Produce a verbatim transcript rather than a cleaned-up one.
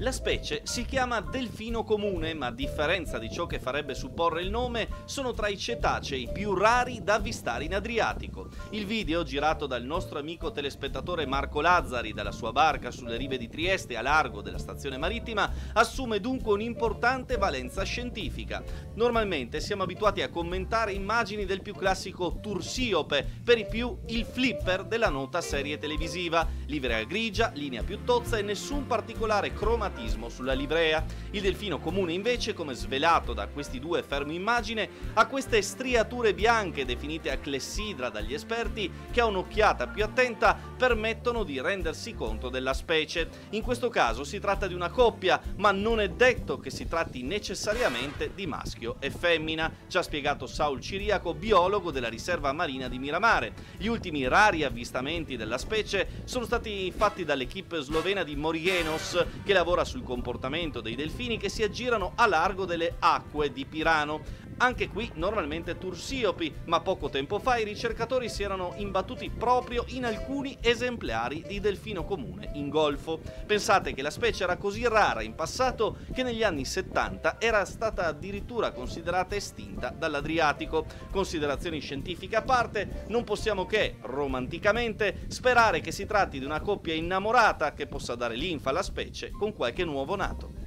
La specie si chiama delfino comune, ma a differenza di ciò che farebbe supporre il nome, sono tra i cetacei più rari da avvistare in Adriatico. Il video, girato dal nostro amico telespettatore Marco Lazzari dalla sua barca sulle rive di Trieste a largo della stazione marittima, assume dunque un'importante valenza scientifica. Normalmente siamo abituati a commentare immagini del più classico tursiope, per i più il flipper della nota serie televisiva, livrea grigia, linea più tozza e nessun particolare croma sulla livrea. Il delfino comune invece, come svelato da questi due fermo immagine, ha queste striature bianche, definite a clessidra dagli esperti, che a un'occhiata più attenta permettono di rendersi conto della specie. In questo caso si tratta di una coppia, ma non è detto che si tratti necessariamente di maschio e femmina, ci ha spiegato Saul Ciriaco, biologo della riserva marina di Miramare. Gli ultimi rari avvistamenti della specie sono stati fatti dall'equipe slovena di Morigenos, che lavora sul comportamento dei delfini che si aggirano a largo delle acque di Pirano. Anche qui normalmente tursiopi, ma poco tempo fa i ricercatori si erano imbattuti proprio in alcuni esemplari di delfino comune in golfo. Pensate che la specie era così rara in passato che negli anni settanta era stata addirittura considerata estinta dall'Adriatico. Considerazioni scientifiche a parte, non possiamo che, romanticamente, sperare che si tratti di una coppia innamorata che possa dare linfa alla specie con qualche nuovo nato.